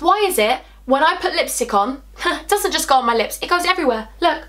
Why is it when I put lipstick on, it doesn't just go on my lips, it goes everywhere? Look,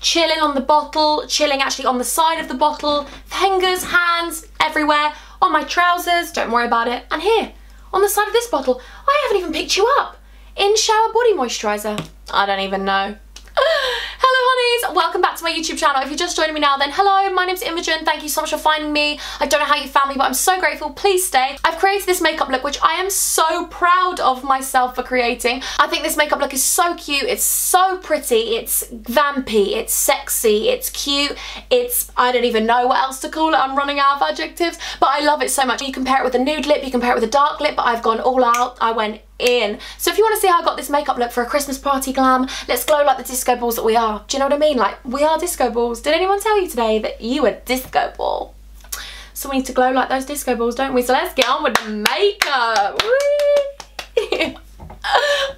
chilling on the bottle, chilling actually on the side of the bottle, fingers, hands, everywhere, on my trousers, don't worry about it, and here, on the side of this bottle. I haven't even picked you up. In shower body moisturiser. I don't even know. Hello honeys, welcome back to my YouTube channel. If you're just joining me now, then hello, my name's Imogen, thank you so much for finding me. I don't know how you found me, but I'm so grateful, please stay. I've created this makeup look, which I am so proud of myself for creating. I think this makeup look is so cute, it's so pretty, it's vampy, it's sexy, it's cute, it's, I don't even know what else to call it, I'm running out of adjectives, but I love it so much. You compare it with a nude lip, you compare it with a dark lip, but I've gone all out, I went in. So if you want to see how I got this makeup look for a Christmas party glam, let's glow like the disco balls that we are. Do you know what I mean? Like, we are disco balls. Did anyone tell you today that you were disco ball? So we need to glow like those disco balls, don't we? So let's get on with the makeup.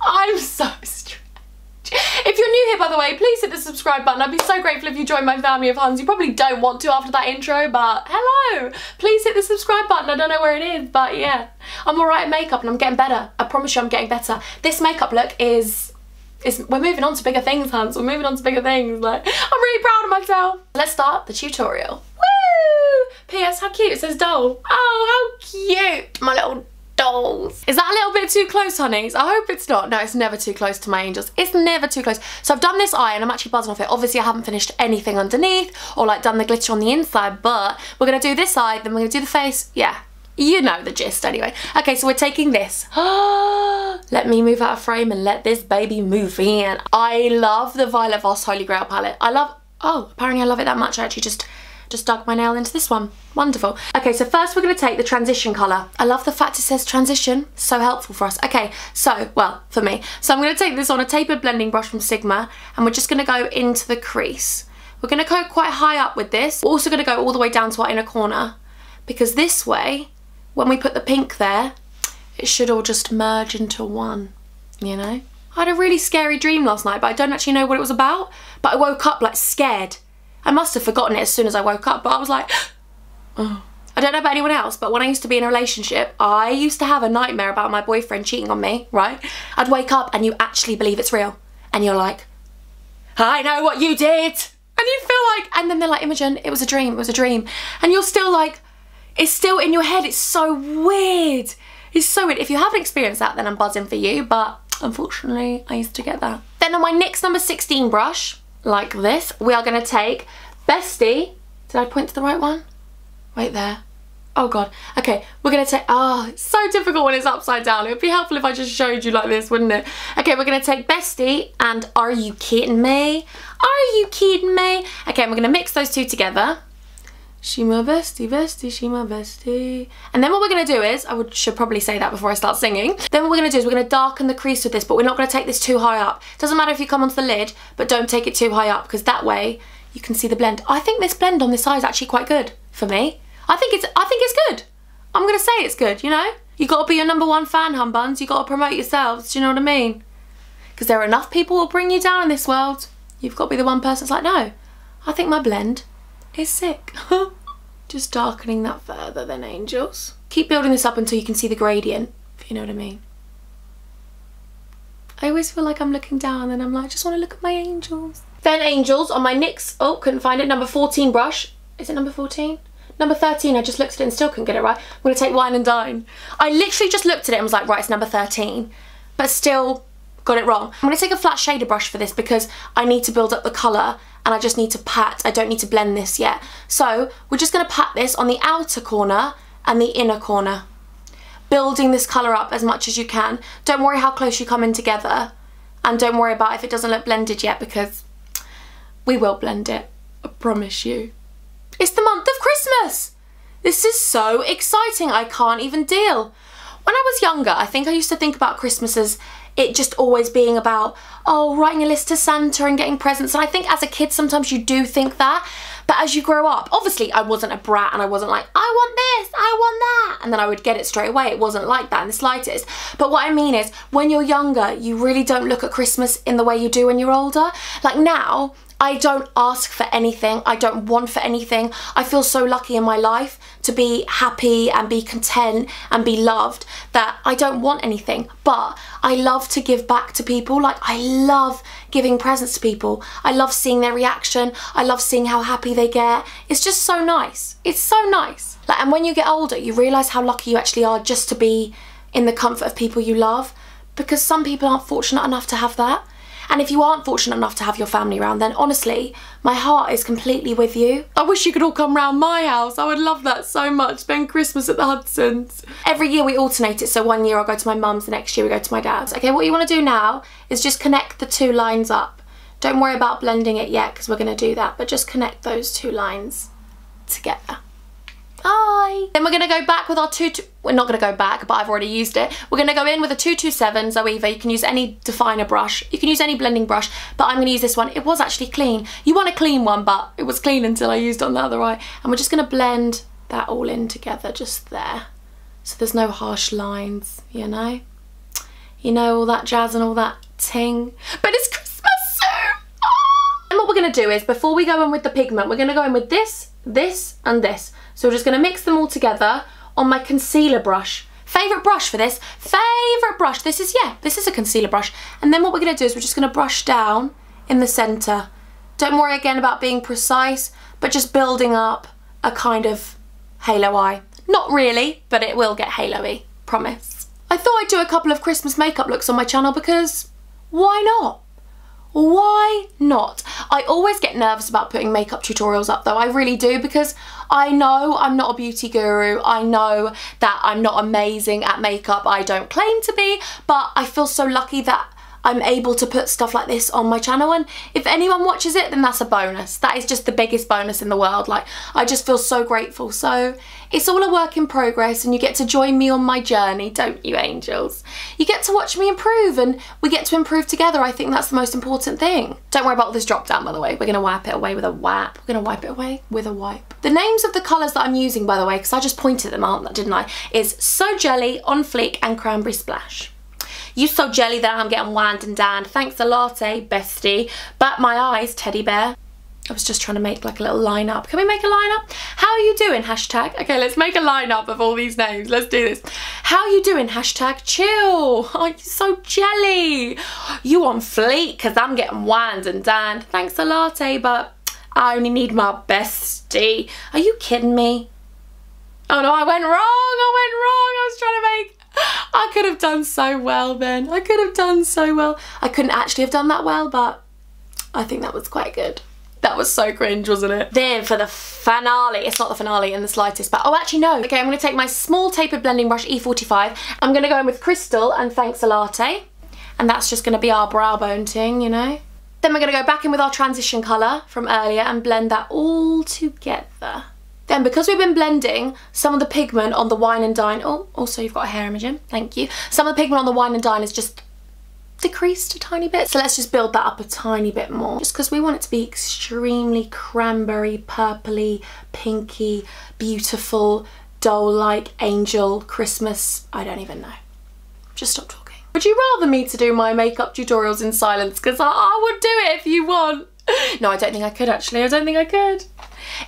I'm so stressed. If you're new here, by the way, please hit the subscribe button. I'd be so grateful if you joined my family of huns. You probably don't want to after that intro, but hello. Please hit the subscribe button. I don't know where it is, but yeah. I'm all right at makeup and I'm getting better. I promise you I'm getting better. This makeup look is we're moving on to bigger things, huns. We're moving on to bigger things. Like, I'm really proud of myself. Let's start the tutorial. Woo! P.S. How cute. It says doll. Oh, how cute. My little dolls. Is that a little bit too close, honeys? I hope it's not. No, it's never too close to my angels. It's never too close. So I've done this eye and I'm actually buzzing off it. Obviously I haven't finished anything underneath or like done the glitter on the inside, but we're gonna do this eye, then we're gonna do the face. Yeah, you know the gist anyway. Okay, so we're taking this. Let me move out of frame and let this baby move in. I love the Violet Voss Holy Grail palette. I love, oh, apparently I love it that much. I actually just dug my nail into this one. Wonderful. Okay, so first we're going to take the transition colour. I love the fact it says transition. So helpful for us. Okay, so, well, for me. So I'm going to take this on a tapered blending brush from Sigma and we're just going to go into the crease. We're going to go quite high up with this. We're also going to go all the way down to our inner corner because this way, when we put the pink there, it should all just merge into one, you know? I had a really scary dream last night, but I don't actually know what it was about, but I woke up like scared. I must have forgotten it as soon as I woke up, but I was like, oh. I don't know about anyone else, but when I used to be in a relationship, I used to have a nightmare about my boyfriend cheating on me, right? I'd wake up and you actually believe it's real. And you're like, I know what you did. And you feel like, and then they're like, Imogen, it was a dream, it was a dream. And you're still like, it's still in your head. It's so weird. It's so weird. If you haven't experienced that, then I'm buzzing for you, but unfortunately, I used to get that. Then on my NYX number 16 brush, like this, we are going to take Bestie. Did I point to the right one? Wait there. Oh god. Okay, we're going to take, oh, it's so difficult when it's upside down. It would be helpful if I just showed you like this, wouldn't it? Okay, we're going to take Bestie and Are You Kidding Me? Are you kidding me? Okay, and we're going to mix those two together. She my bestie, bestie, she my bestie. And then what we're going to do is, should probably say that before I start singing. Then what we're going to do is we're going to darken the crease with this, but we're not going to take this too high up. Doesn't matter if you come onto the lid, but don't take it too high up because that way you can see the blend. I think this blend on this eye is actually quite good for me. I think it's good. I'm going to say it's good, you know? You got to be your number one fan, humbuns. You got to promote yourselves, do you know what I mean? Because there are enough people who will bring you down in this world. You've got to be the one person that's like, no, I think my blend is sick. Just darkening that further then, angels. Keep building this up until you can see the gradient, if you know what I mean. I always feel like I'm looking down and I'm like, I just want to look at my angels. Then angels on my NYX, oh, couldn't find it, number 14 brush. Is it number 14? Number 13, I just looked at it and still couldn't get it right. I'm going to take Wine and Dine. I literally just looked at it and was like, right, it's number 13. But still got it wrong. I'm going to take a flat shader brush for this because I need to build up the colour and I just need to pat, I don't need to blend this yet. So we're just going to pat this on the outer corner and the inner corner. Building this colour up as much as you can. Don't worry how close you come in together and don't worry about if it doesn't look blended yet because we will blend it, I promise you. It's the month of Christmas! This is so exciting, I can't even deal. When I was younger, I think I used to think about Christmas as it just always being about, oh, writing a list to Santa and getting presents. And I think as a kid, sometimes you do think that, but as you grow up, obviously I wasn't a brat and I wasn't like, I want this, I want that, and then I would get it straight away. It wasn't like that in the slightest. But what I mean is when you're younger, you really don't look at Christmas in the way you do when you're older. Like now, I don't ask for anything. I don't want for anything. I feel so lucky in my life to be happy and be content and be loved that I don't want anything. But I love to give back to people. Like, I love giving presents to people. I love seeing their reaction. I love seeing how happy they get. It's just so nice. It's so nice. Like, and when you get older, you realise how lucky you actually are just to be in the comfort of people you love, because some people aren't fortunate enough to have that. And if you aren't fortunate enough to have your family round, then honestly, my heart is completely with you. I wish you could all come round my house. I would love that so much. Spend Christmas at the Hudsons. Every year we alternate it, so one year I'll go to my mum's, the next year we go to my dad's. Okay, what you want to do now is just connect the two lines up. Don't worry about blending it yet, because we're going to do that, but just connect those two lines together. Hi. Then we're going to go back with our we're not going to go back, but I've already used it. We're going to go in with a 227 Zoeva. You can use any definer brush. You can use any blending brush, but I'm going to use this one. It was actually clean. You want a clean one, but it was clean until I used it on the other eye. And we're just going to blend that all in together just there. So there's no harsh lines, you know? You know, all that jazz and all that ting. But it's Christmas soon! Ah! And what we're going to do is, before we go in with the pigment, we're going to go in with this, this, and this. So we're just going to mix them all together on my concealer brush. Favourite brush for this. Favourite brush. This is, yeah, this is a concealer brush. And then what we're going to do is we're just going to brush down in the centre. Don't worry again about being precise, but just building up a kind of halo eye. Not really, but it will get halo-y. Promise. I thought I'd do a couple of Christmas makeup looks on my channel because why not? Why not? I always get nervous about putting makeup tutorials up though, I really do, because I know I'm not a beauty guru, I know that I'm not amazing at makeup, I don't claim to be, but I feel so lucky that I'm able to put stuff like this on my channel, and if anyone watches it, then that's a bonus. That is just the biggest bonus in the world. Like, I just feel so grateful. So it's all a work in progress, and you get to join me on my journey, don't you, angels? You get to watch me improve, and we get to improve together. I think that's the most important thing. Don't worry about all this drop down, by the way. We're gonna wipe it away with a wipe. We're gonna wipe it away with a wipe. The names of the colours that I'm using, by the way, because I just pointed them out, didn't I, is So Jelly, On Fleek, and Cranberry Splash. You So Jelly that I'm getting Wand and Dine. Thanks a latte, bestie. Bat my eyes, teddy bear. I was just trying to make like a little line up. Can we make a line up? How are you doing? Hashtag. Okay, let's make a line up of all these names. Let's do this. How are you doing? Hashtag chill. Oh, you're so jelly. You on fleek because I'm getting Wand and Dine. Thanks a latte, but I only need my bestie. Are you kidding me? Oh no, I went wrong. I was trying to make... I could have done so well then. I could have done so well. I couldn't actually have done that well, but I think that was quite good. That was so cringe, wasn't it? Then for the finale, it's not the finale in the slightest, but oh, actually no. Okay, I'm going to take my small tapered blending brush, E45. I'm going to go in with Crystal and Thanks a Latte. And that's just going to be our brow bone thing, you know. Then we're going to go back in with our transition colour from earlier and blend that all together. Then, because we've been blending some of the pigment on the Wine and Dine, oh, also you've got a hair, Imogen, thank you. Some of the pigment on the Wine and Dine is just decreased a tiny bit, so let's just build that up a tiny bit more, just because we want it to be extremely cranberry, purpley, pinky, beautiful, doll-like, angel, Christmas, I don't even know. Just stop talking. Would you rather me to do my makeup tutorials in silence? Because I would do it if you want. No, I don't think I could actually, I don't think I could.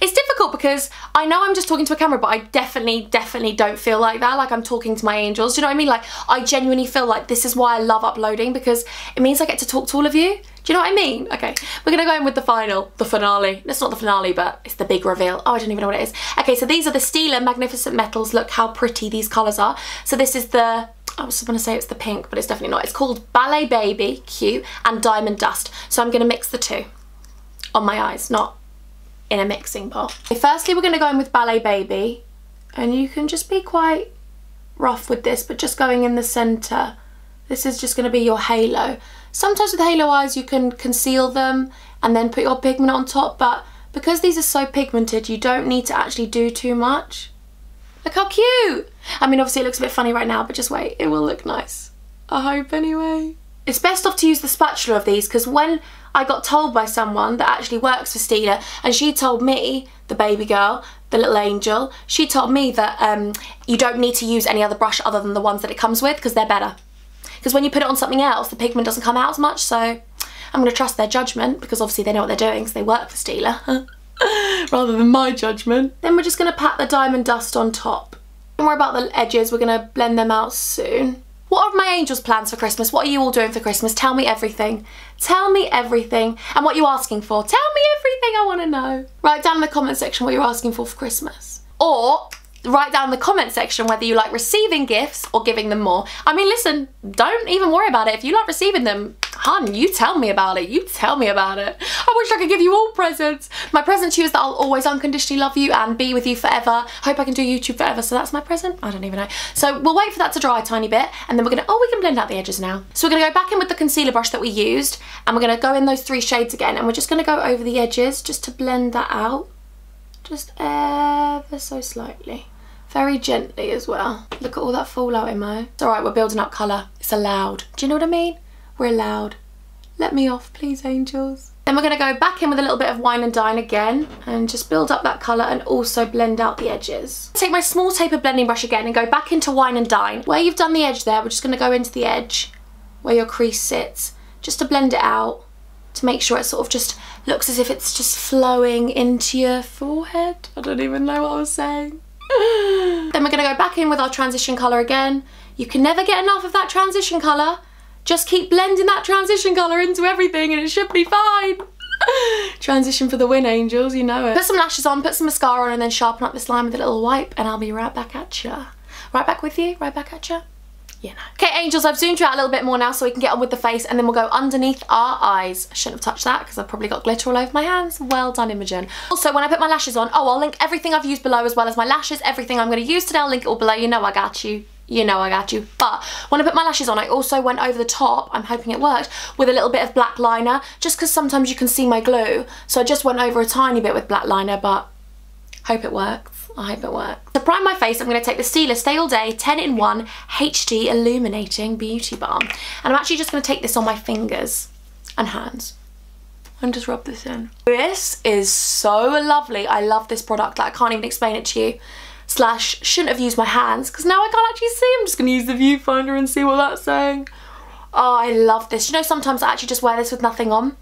It's difficult because I know I'm just talking to a camera, but I definitely don't feel like that, like I'm talking to my angels, do you know what I mean? Like, I genuinely feel like this is why I love uploading, because it means I get to talk to all of you, do you know what I mean? Okay, we're gonna go in with the finale. It's not the finale, but it's the big reveal. Oh, I don't even know what it is. Okay, so these are the Stila Magnificent Metals. Look how pretty these colours are. So this is the... I was going to say it's the pink, but it's definitely not. It's called Ballet Baby, cute, and Diamond Dust. So I'm going to mix the two on my eyes, not in a mixing bowl. Okay, firstly, we're going to go in with Ballet Baby, and you can just be quite rough with this, but just going in the centre. This is just going to be your halo. Sometimes with halo eyes, you can conceal them and then put your pigment on top, but because these are so pigmented, you don't need to actually do too much. Look how cute! I mean, obviously it looks a bit funny right now, but just wait, it will look nice. I hope anyway. It's best off to use the spatula of these, because when I got told by someone that actually works for Stila, and she told me, the baby girl, the little angel, she told me that you don't need to use any other brush other than the ones that it comes with, because they're better. Because when you put it on something else, the pigment doesn't come out as much, so I'm going to trust their judgement, because obviously they know what they're doing, because they work for Stila. Rather than my judgment. Then we're just going to pat the Diamond Dust on top. Don't worry about the edges, we're going to blend them out soon. What are my angels' plans for Christmas? What are you all doing for Christmas? Tell me everything. Tell me everything. And what you're asking for. Tell me everything, I want to know. Write down in the comment section what you're asking for Christmas. Or write down in the comment section whether you like receiving gifts or giving them more. I mean, listen, don't even worry about it. If you like receiving them, hun, you tell me about it. You tell me about it. I wish I could give you all presents. My present to you is that I'll always unconditionally love you and be with you forever. Hope I can do YouTube forever. So that's my present. I don't even know. So we'll wait for that to dry a tiny bit, and then we're gonna, oh, we can blend out the edges now. So we're gonna go back in with the concealer brush that we used, and we're gonna go in those three shades again, and we're just gonna go over the edges just to blend that out. Just ever so slightly. Very gently as well. Look at all that fallout, Imo. It's all right, we're building up colour. It's allowed. Do you know what I mean? We're allowed. Let me off, please, angels. Then we're going to go back in with a little bit of Wine and Dine again and just build up that colour and also blend out the edges. Take my small tapered blending brush again and go back into Wine and Dine. Where you've done the edge there, we're just going to go into the edge where your crease sits just to blend it out, to make sure it sort of just looks as if it's just flowing into your forehead. I don't even know what I was saying. Then we're going to go back in with our transition colour again. You can never get enough of that transition colour. Just keep blending that transition colour into everything and it should be fine. Transition for the win, angels, you know it. Put some lashes on, put some mascara on, and then sharpen up this line with a little wipe, and I'll be right back at ya. Right back with you, right back at ya. You know. Okay, angels, I've zoomed you out a little bit more now so we can get on with the face, and then we'll go underneath our eyes. I shouldn't have touched that because I've probably got glitter all over my hands. Well done, Imogen. Also, when I put my lashes on, oh, I'll link everything I've used below as well as my lashes, everything I'm going to use today, I'll link it all below. You know I got you. You know I got you. But when I put my lashes on, I also went over the top, I'm hoping it worked, with a little bit of black liner, just because sometimes you can see my glue. So I just went over a tiny bit with black liner, but hope it works. I hope it works. To prime my face, I'm going to take the Stila Stay All Day 10-in-1 HD Illuminating Beauty Balm. And I'm actually just going to take this on my fingers and hands and just rub this in. This is so lovely. I love this product. Like, I can't even explain it to you. Slash, shouldn't have used my hands because now I can't actually see. I'm just going to use the viewfinder and see what that's saying. Oh, I love this. You know, sometimes I actually just wear this with nothing on.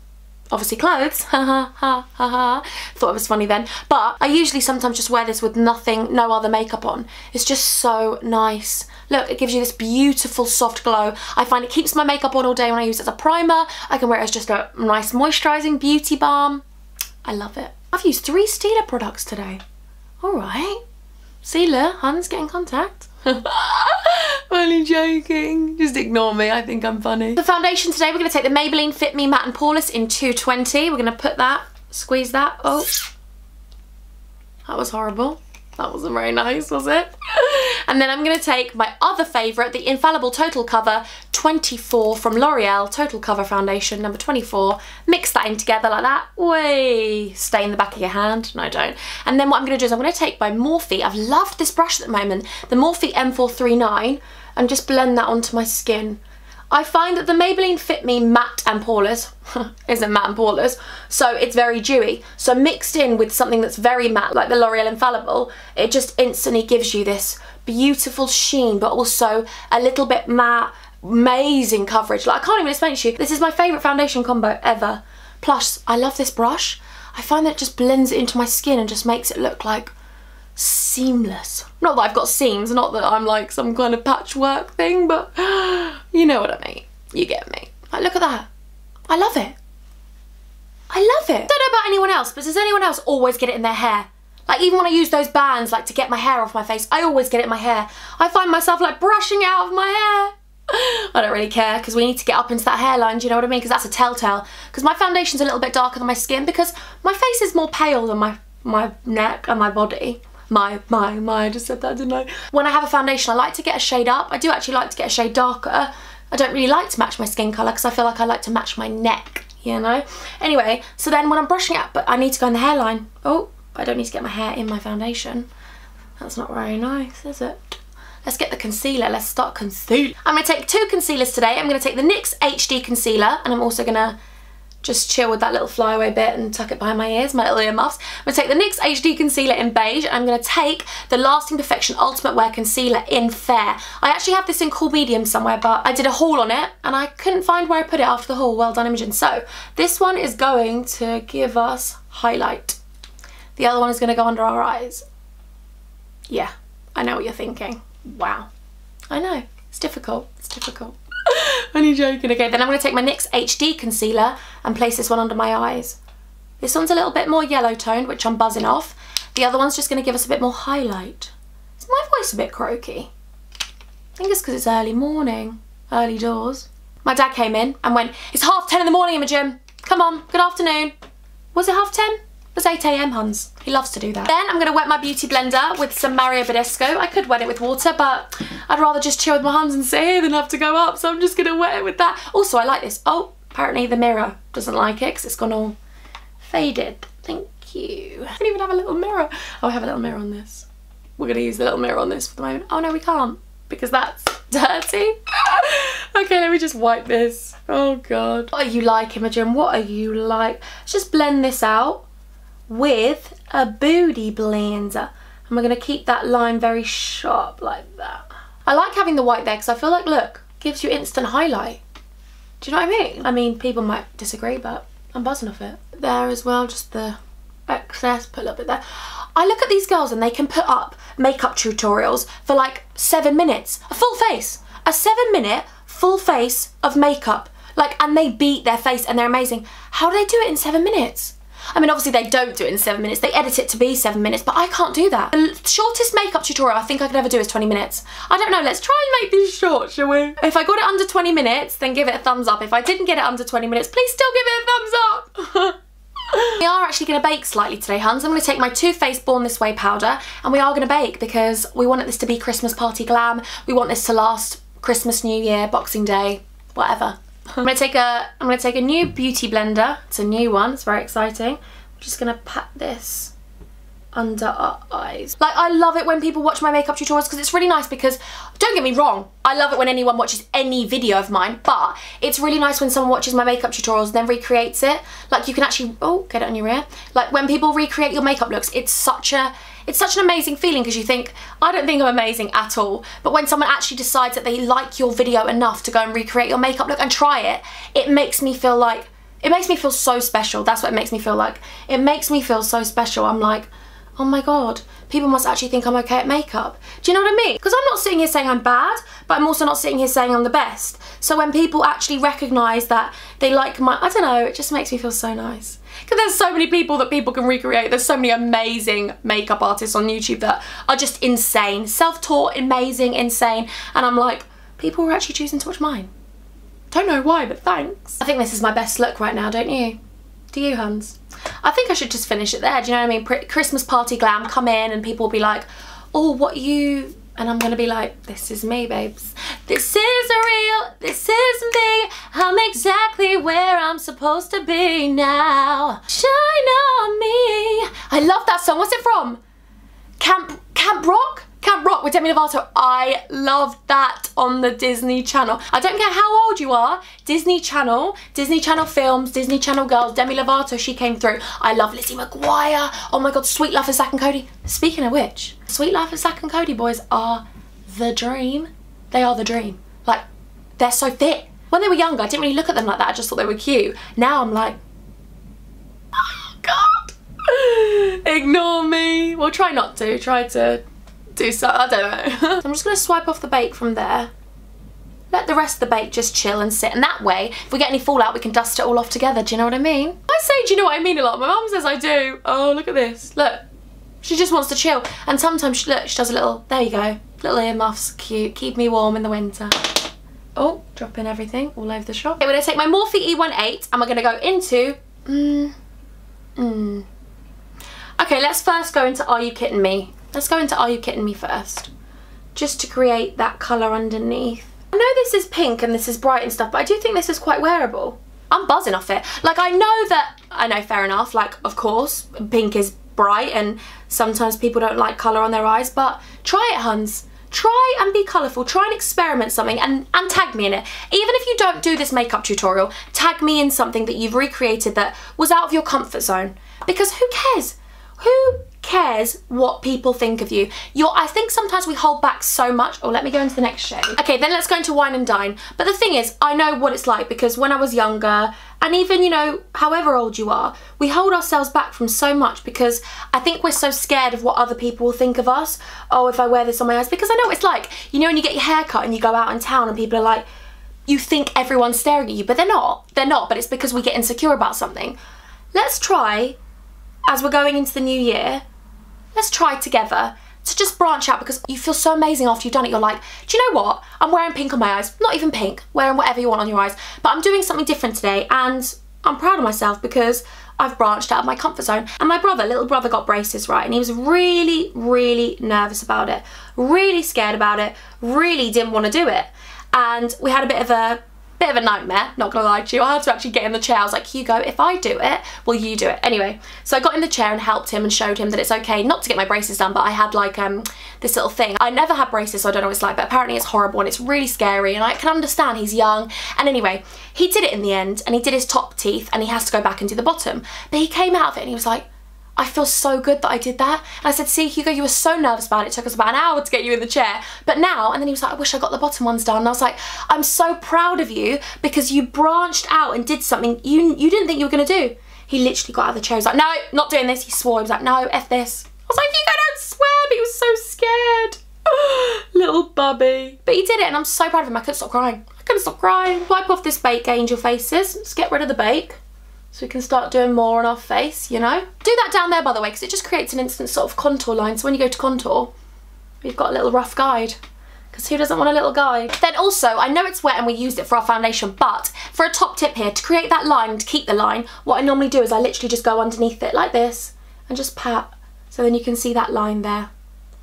Obviously clothes, ha ha ha ha ha, thought it was funny then, but I usually sometimes just wear this with nothing, no other makeup on. It's just so nice. Look, it gives you this beautiful soft glow. I find it keeps my makeup on all day when I use it as a primer. I can wear it as just a nice moisturising beauty balm. I love it. I've used 3 Stila products today. Alright, Stila, hun's get in contact. Only joking, just ignore me, I think I'm funny. For foundation today, we're going to take the Maybelline Fit Me Matte and Poreless in 220. We're going to put that, squeeze that. Oh, that was horrible. That wasn't very nice, was it? And then I'm going to take my other favourite, the Infallible Total Cover 24 from L'Oreal, Total Cover Foundation, number 24. Mix that in together like that. Way, stain the back of your hand. No, I don't. And then what I'm going to do is I'm going to take my Morphe, I've loved this brush at the moment, the Morphe M439, and just blend that onto my skin. I find that the Maybelline Fit Me Matte and Poreless isn't matte and poreless, so it's very dewy. So mixed in with something that's very matte, like the L'Oreal Infallible, it just instantly gives you this beautiful sheen, but also a little bit matte, amazing coverage. Like, I can't even explain to you. This is my favourite foundation combo ever. Plus, I love this brush. I find that it just blends it into my skin and just makes it look like seamless. Not that I've got seams, not that I'm like some kind of patchwork thing, but you know what I mean. You get me. Like, look at that. I love it. I love it. I don't know about anyone else, but does anyone else always get it in their hair? Like, even when I use those bands, like, to get my hair off my face, I always get it in my hair. I find myself, like, brushing it out of my hair. I don't really care because we need to get up into that hairline, do you know what I mean? Because that's a telltale. Because my foundation's a little bit darker than my skin because my face is more pale than my neck and my body. I just said that, didn't I? When I have a foundation, I like to get a shade up. I do actually like to get a shade darker. I don't really like to match my skin colour because I feel like I like to match my neck, you know? Anyway, so then when I'm brushing it up, but I need to go in the hairline. Oh, I don't need to get my hair in my foundation. That's not very nice, is it? Let's get the concealer. Let's start concealing. I'm going to take 2 concealers today. I'm going to take the NYX HD Concealer, and I'm also going to just chill with that little flyaway bit and tuck it behind my ears, my little earmuffs. I'm going to take the NYX HD Concealer in Beige, and I'm going to take the Lasting Perfection Ultimate Wear Concealer in Fair. I actually have this in Cool Medium somewhere, but I did a haul on it, and I couldn't find where I put it after the haul. Well done, Imogen. So, this one is going to give us highlight. The other one is going to go under our eyes. Yeah, I know what you're thinking. Wow. I know. It's difficult. It's difficult. Only joking. Okay, then I'm going to take my NYX HD concealer and place this one under my eyes. This one's a little bit more yellow toned, which I'm buzzing off. The other one's just going to give us a bit more highlight. Is my voice a bit croaky? I think it's because it's early morning, early doors. My dad came in and went, it's 10:30 in the morning, Imogen. Come on, good afternoon. Was it 10:30? It was 8 AM, Huns. He loves to do that. Then I'm going to wet my beauty blender with some Mario Badesco. I could wet it with water, but I'd rather just chill with my hands and sit here than have to go up, so I'm just going to wet it with that. Also, I like this. Oh, apparently the mirror doesn't like it because it's gone all faded. Thank you. I don't even have a little mirror. Oh, I have a little mirror on this. We're going to use the little mirror on this for the moment. Oh no, we can't because that's dirty. Okay, let me just wipe this. Oh God. What are you like, Imogen? What are you like? Let's just blend this out with a booty blender. And we're going to keep that line very sharp like that. I like having the white there because I feel like, look, gives you instant highlight. Do you know what I mean? I mean, people might disagree, but I'm buzzing off it. There as well, just the excess, put a little bit there. I look at these girls and they can put up makeup tutorials for like 7 minutes. A full face. A 7-minute full face of makeup. Like, and they beat their face and they're amazing. How do they do it in 7 minutes? I mean, obviously they don't do it in 7 minutes. They edit it to be 7 minutes, but I can't do that. The shortest makeup tutorial I think I could ever do is 20 minutes. I don't know, let's try and make this short, shall we? If I got it under 20 minutes, then give it a thumbs up. If I didn't get it under 20 minutes, please still give it a thumbs up. We are actually going to bake slightly today, Huns. I'm going to take my Too Faced Born This Way powder and we are going to bake because we want this to be Christmas party glam. We want this to last Christmas, New Year, Boxing Day, whatever. I'm going to take a new beauty blender. It's a new one. It's very exciting. I'm just going to pat this under our eyes. Like, I love it when people watch my makeup tutorials because it's really nice because, don't get me wrong, I love it when anyone watches any video of mine, but it's really nice when someone watches my makeup tutorials and then recreates it. Like, you can actually, oh, get it on your ear. Like, when people recreate your makeup looks, it's such an amazing feeling because you think, I don't think I'm amazing at all. But when someone actually decides that they like your video enough to go and recreate your makeup look and try it, it makes me feel like, it makes me feel so special. That's what it makes me feel like. It makes me feel so special. I'm like, oh my God, people must actually think I'm okay at makeup. Do you know what I mean? Because I'm not sitting here saying I'm bad, but I'm also not sitting here saying I'm the best. So when people actually recognise that they like my, I don't know, it just makes me feel so nice. Because there's so many people that people can recreate. There's so many amazing makeup artists on YouTube that are just insane. Self-taught, amazing, insane. And I'm like, people are actually choosing to watch mine. Don't know why, but thanks. I think this is my best look right now, don't you? Do you, Huns? I think I should just finish it there, do you know what I mean? Christmas party glam, come in and people will be like, oh, what you... And I'm going to be like, this is me, babes. This is real, this is me. I'm exactly where I'm supposed to be now. Shine on me. I love that song. What's it from? Camp Rock? Camp Rock with Demi Lovato. I love that on the Disney Channel. I don't care how old you are, Disney Channel films, Disney Channel girls, Demi Lovato, she came through. I love Lizzie McGuire. Oh my God, Sweet Life of Zack and Cody. Speaking of which, Sweet Life of Zack and Cody boys are the dream. They are the dream. Like, they're so fit. When they were younger, I didn't really look at them like that. I just thought they were cute. Now I'm like, oh God, ignore me. Well, try not to, try to. Do so, I don't know. I'm just going to swipe off the bake from there. Let the rest of the bake just chill and sit. And that way, if we get any fallout, we can dust it all off together. Do you know what I mean? I say, do you know what I mean a lot. My mum says I do. Oh, look at this. Look. She just wants to chill. And sometimes, she, look, she does a little, there you go. Little earmuffs, cute. Keep me warm in the winter. Oh, dropping everything all over the shop. Okay, we're going to take my Morphe E18 and we're going to go into, Okay, let's first go into Are You Kidding Me? Let's go into Are You Kidding Me first, just to create that colour underneath. I know this is pink and this is bright and stuff, but I do think this is quite wearable. I'm buzzing off it. Like, I know that, I know, fair enough, like, of course, pink is bright and sometimes people don't like colour on their eyes, but try it, Huns. Try and be colourful. Try and experiment something and tag me in it. Even if you don't do this makeup tutorial, tag me in something that you've recreated that was out of your comfort zone. Because who cares? Who cares what people think of you? I think sometimes we hold back so much. Oh, let me go into the next shade. Okay, then let's go into Wine and Dine. But the thing is, I know what it's like because when I was younger And even, you know, however old you are, we hold ourselves back from so much because I think we're so scared of what other people will think of us. Oh, if I wear this on my eyes, because I know what it's like, you know, when you get your hair cut and you go out in town and people are like, you think everyone's staring at you, but they're not, but it's because we get insecure about something. Let's try, as we're going into the new year, let's try together to just branch out, because you feel so amazing after you've done it. You're like, do you know what? I'm wearing pink on my eyes. Not even pink, wearing whatever you want on your eyes. But I'm doing something different today and I'm proud of myself because I've branched out of my comfort zone. And my brother, little brother, got braces, right? And he was really, really nervous about it. Really scared about it. Really didn't want to do it. And we had a bit of a nightmare, not gonna lie to you. I had to actually get in the chair. I was like, Hugo, if I do it, will you do it? Anyway, so I got in the chair and helped him and showed him that it's okay not to get my braces done, but I had like this little thing. I never had braces, so I don't know what it's like, but apparently it's horrible and it's really scary, and I can understand, he's young. And anyway, he did it in the end, and he did his top teeth, and he has to go back and do the bottom. But he came out of it and he was like, I feel so good that I did that. And I said, see, Hugo, you were so nervous about it. It took us about an hour to get you in the chair. But now, and then he was like, I wish I got the bottom ones done. And I was like, I'm so proud of you because you branched out and did something you didn't think you were gonna do. He literally got out of the chair. He was like, no, not doing this. He swore. He was like, no, F this. I was like, Hugo, don't swear. But he was so scared. Little bubby. But he did it and I'm so proud of him. I couldn't stop crying. I couldn't stop crying. Wipe off this bake, angel faces. Let's get rid of the bake, so we can start doing more on our face, you know? Do that down there, by the way, because it just creates an instant sort of contour line. So when you go to contour, we've got a little rough guide, because who doesn't want a little guide? Then also, I know it's wet and we used it for our foundation, but for a top tip here, to create that line and to keep the line, what I normally do is I literally just go underneath it like this and just pat, so then you can see that line there.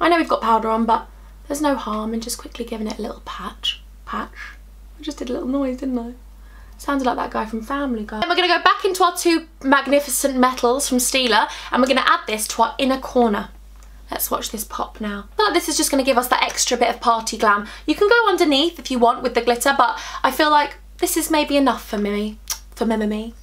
I know we've got powder on, but there's no harm in just quickly giving it a little patch. I just did a little noise, didn't I? Sounded like that guy from Family Guy. Then we're going to go back into our two magnificent metals from Stila, and we're going to add this to our inner corner. Let's watch this pop now. I feel like this is just going to give us that extra bit of party glam. You can go underneath if you want with the glitter, but I feel like this is maybe enough for me. For me.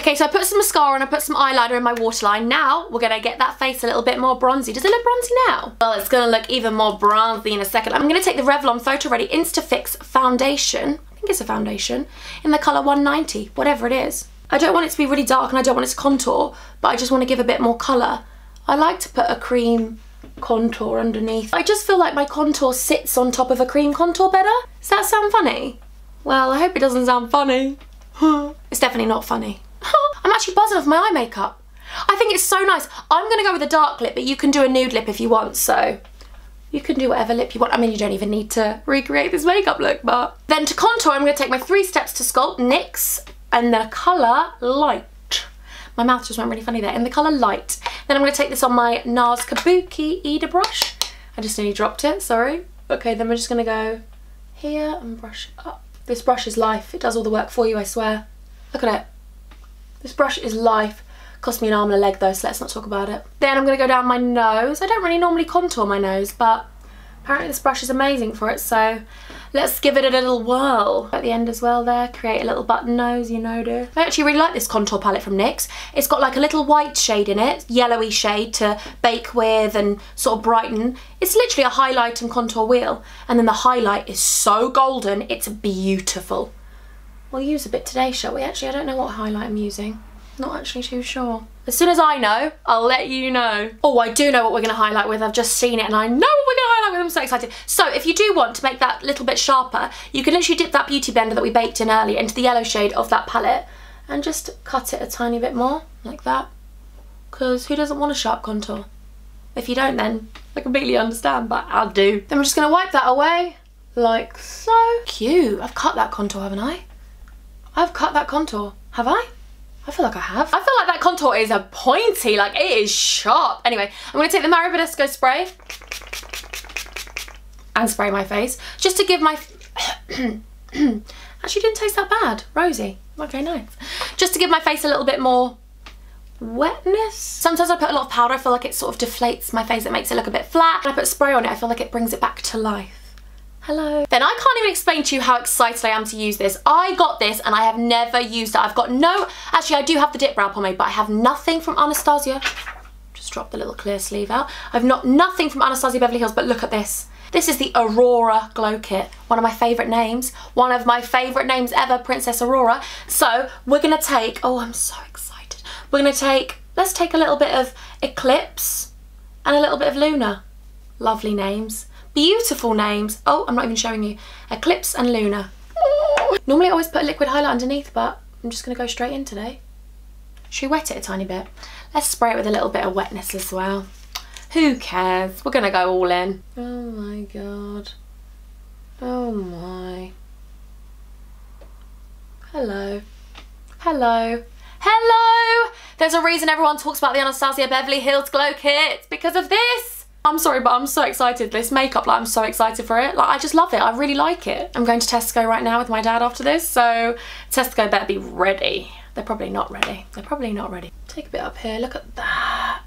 Okay, so I put some mascara and I put some eyeliner in my waterline. Now we're going to get that face a little bit more bronzy. Does it look bronzy now? Well, it's going to look even more bronzy in a second. I'm going to take the Revlon Photo Ready Insta Fix foundation, I think it's a foundation, in the colour 190, whatever it is. I don't want it to be really dark and I don't want it to contour, but I just want to give a bit more colour. I like to put a cream contour underneath. I just feel like my contour sits on top of a cream contour better. Does that sound funny? Well, I hope it doesn't sound funny. It's definitely not funny. I'm actually buzzing off my eye makeup. I think it's so nice. I'm going to go with a dark lip, but you can do a nude lip if you want, so you can do whatever lip you want. I mean, you don't even need to recreate this makeup look, but... Then to contour, I'm going to take my 3 steps to sculpt, NYX, and the colour Light. My mouth just went really funny there. In the colour Light. Then I'm going to take this on my NARS Kabuki Ita brush. I just nearly dropped it, sorry. Okay, then we're just going to go here and brush it up. This brush is life. It does all the work for you, I swear. Look at it. This brush is life. Cost me an arm and a leg though, so let's not talk about it. Then I'm going to go down my nose. I don't really normally contour my nose, but apparently this brush is amazing for it, so let's give it a little whirl. At the end as well there, create a little button nose, you know, dear. I actually really like this contour palette from NYX. It's got like a little white shade in it, yellowy shade to bake with and sort of brighten. It's literally a highlight and contour wheel. And then the highlight is so golden, it's beautiful. We'll use a bit today, shall we? Actually, I don't know what highlight I'm using. Not actually too sure. As soon as I know, I'll let you know. Oh, I do know what we're going to highlight with. I've just seen it and I know what we're going to highlight with. I'm so excited. So if you do want to make that little bit sharper, you can literally dip that Beauty Blender that we baked in earlier into the yellow shade of that palette and just cut it a tiny bit more, like that. Because who doesn't want a sharp contour? If you don't, then I completely understand, but I do. Then we're just going to wipe that away, like so. Cute. I've cut that contour, haven't I? I've cut that contour. Have I? I feel like I have. I feel like that contour is a pointy, like it is sharp. Anyway, I'm going to take the Mario Badesco spray and spray my face just to give my... Actually didn't taste that bad. Rosy. Okay, nice. Just to give my face a little bit more wetness. Sometimes I put a lot of powder. I feel like it sort of deflates my face. It makes it look a bit flat. When I put spray on it, I feel like it brings it back to life. Hello. Then I can't even explain to you how excited I am to use this. I got this and I have never used it. I've got no... Actually, I do have the dip brow pomade, but I have nothing from Anastasia. Just drop the little clear sleeve out. I've got nothing from Anastasia Beverly Hills, but look at this. This is the Aurora Glow Kit, one of my favorite names ever, Princess Aurora. So we're gonna take, oh, I'm so excited. We're gonna take, let's take a little bit of Eclipse and a little bit of Luna. Lovely names, beautiful names. Oh, I'm not even showing you. Eclipse and Luna. Normally I always put a liquid highlight underneath, but I'm just gonna go straight in today. Should we wet it a tiny bit? Let's spray it with a little bit of wetness as well. Who cares? We're gonna go all in. Oh my God. Oh my. Hello. Hello. Hello! There's a reason everyone talks about the Anastasia Beverly Hills Glow Kit, because of this. I'm sorry, but I'm so excited. This makeup, like, I'm so excited for it. Like, I just love it. I really like it. I'm going to Tesco right now with my dad after this, so Tesco better be ready. They're probably not ready. They're probably not ready. Take a bit up here. Look at that.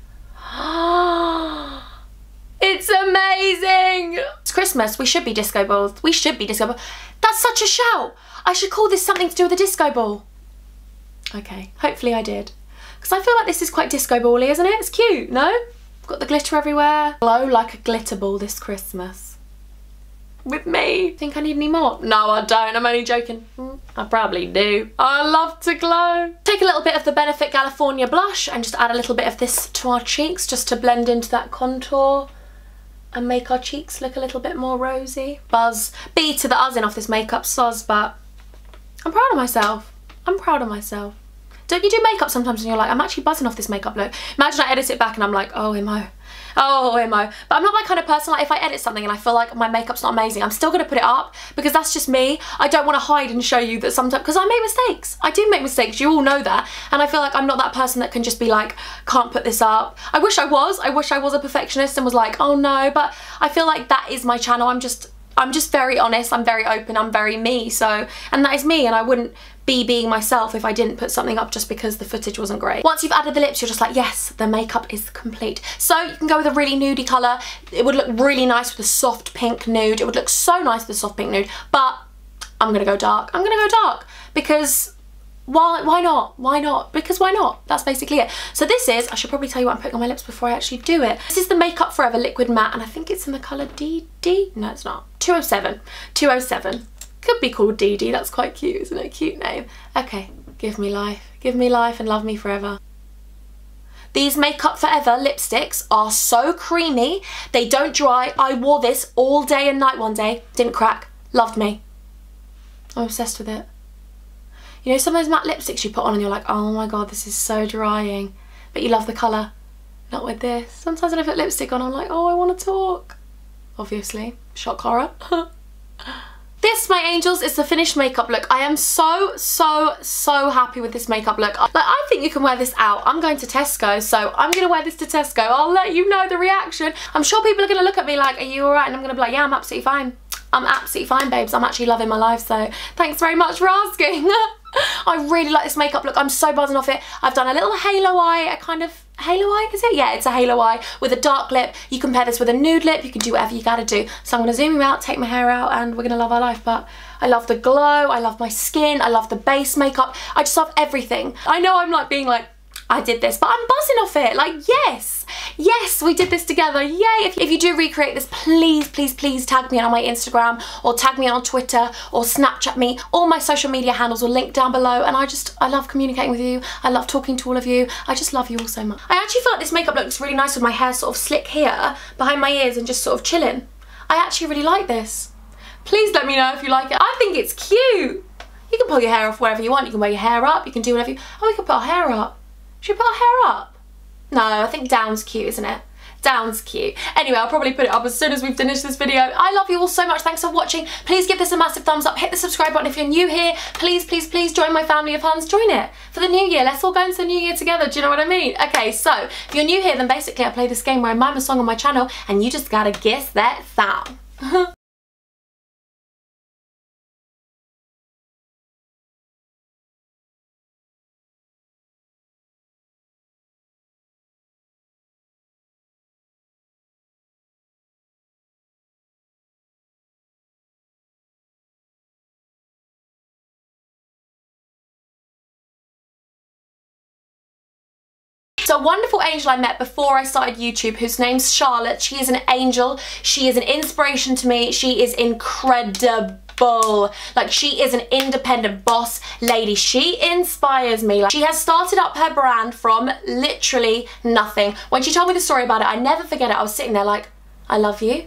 It's amazing. It's Christmas. We should be disco balls. We should be disco balls. That's such a shout. I should call this something to do with a disco ball. Okay. Hopefully I did. Because I feel like this is quite disco ball-y, isn't it? It's cute, no? I've got the glitter everywhere. Glow like a glitter ball this Christmas. With me. Think I need any more? No, I don't. I'm only joking. I probably do. I love to glow. Take a little bit of the Benefit California blush and just add a little bit of this to our cheeks just to blend into that contour and make our cheeks look a little bit more rosy. Buzz. B to the uzzin off this makeup soz, but I'm proud of myself. I'm proud of myself. Don't you do makeup sometimes and you're like, I'm actually buzzing off this makeup look? Imagine I edit it back and I'm like, oh, Imo. Oh, Imo. But I'm not that kind of person. Like, if I edit something and I feel like my makeup's not amazing, I'm still going to put it up because that's just me. I don't want to hide and show you that sometimes, because I make mistakes. I do make mistakes. You all know that. And I feel like I'm not that person that can just be like, can't put this up. I wish I was. I wish I was a perfectionist and was like, oh no. But I feel like that is my channel. I'm just very honest. I'm very open. I'm very me. So, and that is me. And I wouldn't be being myself if I didn't put something up just because the footage wasn't great. Once you've added the lips, you're just like, yes, the makeup is complete. So you can go with a really nudey colour. It would look really nice with a soft pink nude. It would look so nice with a soft pink nude, but I'm gonna go dark. I'm gonna go dark because why not? Why not? Because why not? That's basically it. So this is, I should probably tell you what I'm putting on my lips before I actually do it. This is the Make Up Forever Liquid Matte, and I think it's in the colour DD. No, it's not. 207. 207. Could be called Dee Dee. That's quite cute, isn't it? A cute name. Okay, give me life. Give me life and love me forever. These Make Up Forever lipsticks are so creamy. They don't dry. I wore this all day and night one day. Didn't crack. Loved me. I'm obsessed with it. You know, some of those matte lipsticks you put on and you're like, oh my God, this is so drying. But you love the colour. Not with this. Sometimes when I put lipstick on, I'm like, oh, I want to talk. Obviously. Shock horror. This, my angels, is the finished makeup look. I am so happy with this makeup look. Like, I think you can wear this out. I'm going to Tesco, so I'm gonna wear this to Tesco. I'll let you know the reaction. I'm sure people are gonna look at me like, are you all right? And I'm gonna be like, yeah, I'm absolutely fine. I'm absolutely fine, babes. I'm actually loving my life, so thanks very much for asking. I really like this makeup look. I'm so buzzing off it. I've done a little halo eye, a kind of halo eye, is it? Yeah, it's a halo eye with a dark lip. You can pair this with a nude lip. You can do whatever you gotta do. So I'm gonna zoom you out, take my hair out, and we're gonna love our life. But I love the glow. I love my skin. I love the base makeup. I just love everything. I know I'm like being like, I did this, but I'm buzzing off it. Like, yes, yes, we did this together. Yay. If you do recreate this, please, please, please tag me on my Instagram or tag me on Twitter or Snapchat me. All my social media handles will link down below. And I love communicating with you. I love talking to all of you. I just love you all so much. I actually feel like this makeup looks really nice with my hair sort of slick here behind my ears and just sort of chilling. I actually really like this. Please let me know if you like it. I think it's cute. You can pull your hair off wherever you want. You can wear your hair up. You can do whatever you... Oh, we can put our hair up. Should we put our hair up? No, I think down's cute, isn't it? Down's cute. Anyway, I'll probably put it up as soon as we've finished this video. I love you all so much. Thanks for watching. Please give this a massive thumbs up. Hit the subscribe button if you're new here. Please, please, please join my family of Huns. Join it for the new year. Let's all go into the new year together. Do you know what I mean? Okay, so if you're new here, then basically I play this game where I mime a song on my channel and you just gotta guess that sound. So a wonderful angel I met before I started YouTube, whose name's Charlotte. She is an angel. She is an inspiration to me. She is incredible. Like, she is an independent boss lady. She inspires me. Like, she has started up her brand from literally nothing. When she told me the story about it, I never forget it. I was sitting there like, I love you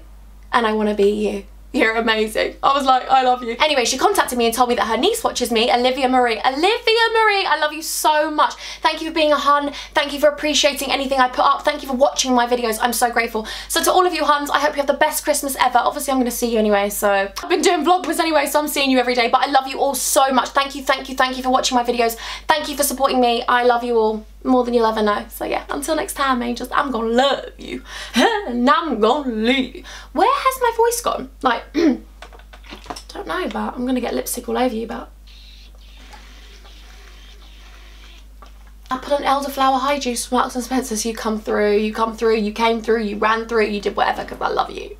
and I want to be you. You're amazing. I was like, I love you. Anyway, she contacted me and told me that her niece watches me, Olivia Marie. Olivia Marie, I love you so much. Thank you for being a hun. Thank you for appreciating anything I put up. Thank you for watching my videos. I'm so grateful. So to all of you huns, I hope you have the best Christmas ever. Obviously, I'm going to see you anyway, so. I've been doing vlogmas anyway, so I'm seeing you every day, but I love you all so much. Thank you, thank you, thank you for watching my videos. Thank you for supporting me. I love you all more than you'll ever know. So yeah, until next time, angels, I'm gonna love you and I'm gonna leave you. Where has my voice gone? Like, don't know, but I'm gonna get lipstick all over you, but. I put on elderflower high juice from Marks and Spencer, so you come through, you came through, you ran through, you did whatever, because I love you.